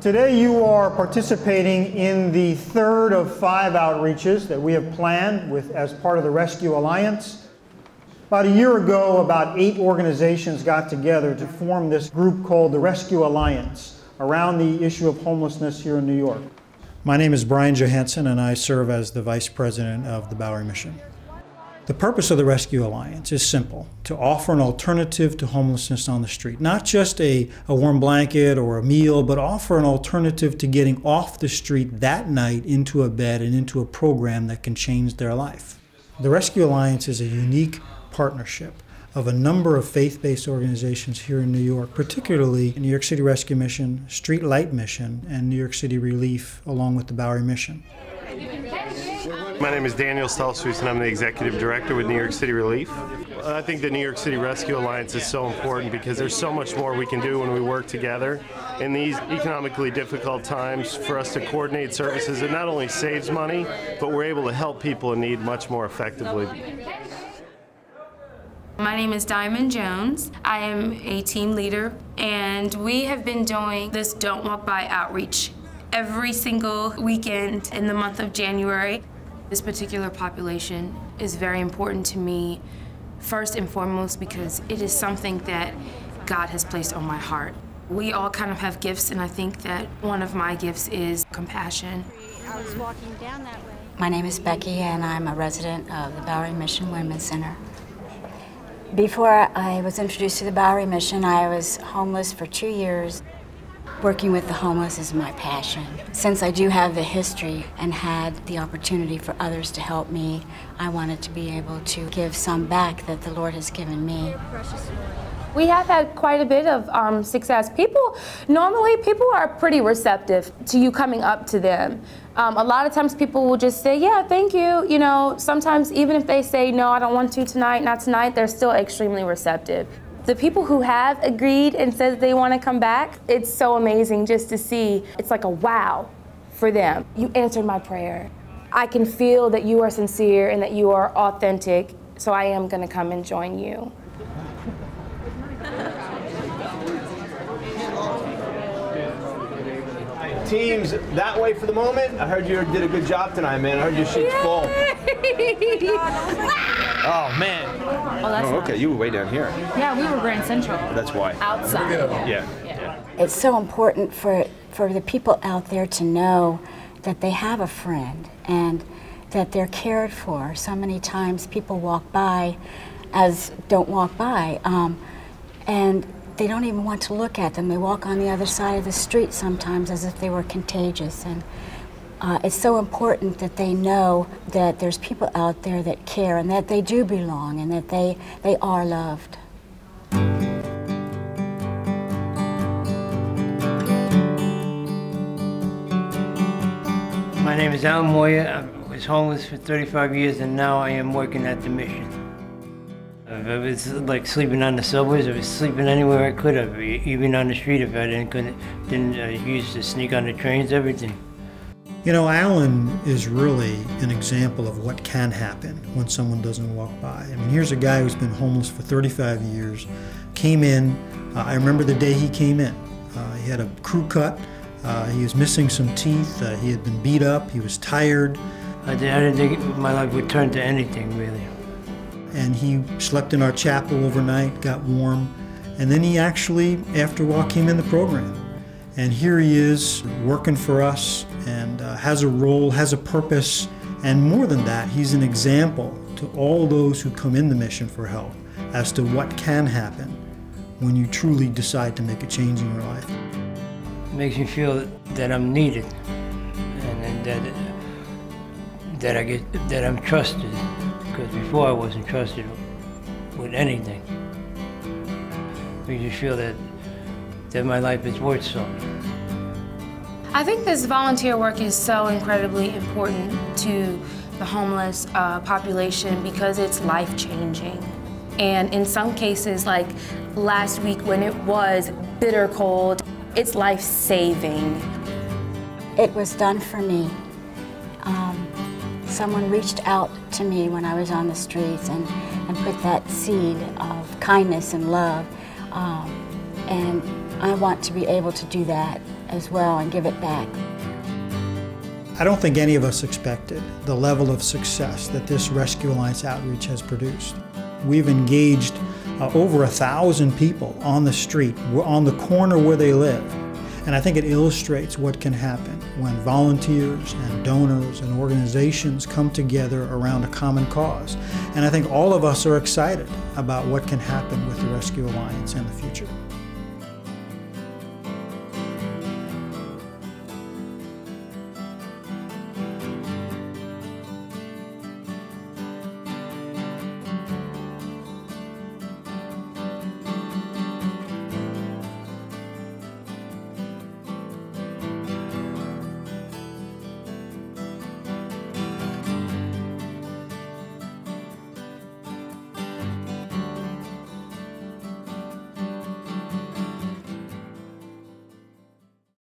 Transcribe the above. Today you are participating in the third of five outreaches that we have planned as part of the Rescue Alliance. About a year ago, about 8 organizations got together to form this group called the Rescue Alliance around the issue of homelessness here in New York. My name is Brian Johanson and I serve as the Vice President of the Bowery Mission. The purpose of the Rescue Alliance is simple: to offer an alternative to homelessness on the street. Not just a warm blanket or a meal, but offer an alternative to getting off the street that night into a bed and into a program that can change their life. The Rescue Alliance is a unique partnership of a number of faith-based organizations here in New York, particularly New York City Rescue Mission, Street Light Mission, and New York City Relief, along with the Bowery Mission. My name is Daniel Stalswitz and I'm the Executive Director with New York City Relief. I think the New York City Rescue Alliance is so important because there's so much more we can do when we work together. In these economically difficult times, for us to coordinate services, it not only saves money, but we're able to help people in need much more effectively. My name is Diamond Jones. I am a team leader and we have been doing this Don't Walk By outreach every single weekend in the month of January. This particular population is very important to me, first and foremost, because it is something that God has placed on my heart. We all kind of have gifts, and I think that one of my gifts is compassion. I was walking down that way. My name is Becky, and I'm a resident of the Bowery Mission Women's Center. Before I was introduced to the Bowery Mission, I was homeless for 2 years. Working with the homeless is my passion. Since I do have the history and had the opportunity for others to help me, I wanted to be able to give some back that the Lord has given me. We have had quite a bit of success. Normally people are pretty receptive to you coming up to them. A lot of times people will just say, yeah, thank you. You know, sometimes even if they say, no, I don't want to tonight, not tonight, they're still extremely receptive. The people who have agreed and said they want to come back, it's so amazing just to see. It's like a wow for them. You answered my prayer. I can feel that you are sincere and that you are authentic, so I am going to come and join you. Teams that way for the moment. I heard you did a good job tonight, man. I heard your shit's full. Oh, man. Oh, that's okay. Nice. You were way down here. Yeah, we were Grand Central. That's why. Outside. Yeah. It's so important for the people out there to know that they have a friend and that they're cared for. So many times people walk by as don't walk by, and they don't even want to look at them. They walk on the other side of the street sometimes as if they were contagious. And it's so important that they know that there's people out there that care and that they do belong and that they are loved. My name is Alan Moya. I was homeless for 35 years and now I am working at the mission. I was like sleeping on the subways. I was sleeping anywhere I could, even on the street if I didn't use to sneak on the trains, everything. You know, Alan is really an example of what can happen when someone doesn't walk by. I mean, here's a guy who's been homeless for 35 years, came in. I remember the day he came in. He had a crew cut. He was missing some teeth. He had been beat up. He was tired. I didn't think my life would turn to anything, really. And he slept in our chapel overnight, got warm, and then he actually, after walk, came in the program. And here he is working for us and has a role, has a purpose, and more than that, he's an example to all those who come in the mission for help as to what can happen when you truly decide to make a change in your life. It makes me feel that I'm needed and that I'm trusted. Because before I wasn't trusted with anything. We just feel that my life is worth something. I think this volunteer work is so incredibly important to the homeless population because it's life-changing. And in some cases, like last week when it was bitter cold, it's life-saving. It was done for me. Someone reached out to me when I was on the streets and and put that seed of kindness and love. And I want to be able to do that as well and give it back. I don't think any of us expected the level of success that this Rescue Alliance outreach has produced. We've engaged over 1,000 people on the street, on the corner where they live. And I think it illustrates what can happen when volunteers and donors and organizations come together around a common cause. And I think all of us are excited about what can happen with the Rescue Alliance in the future.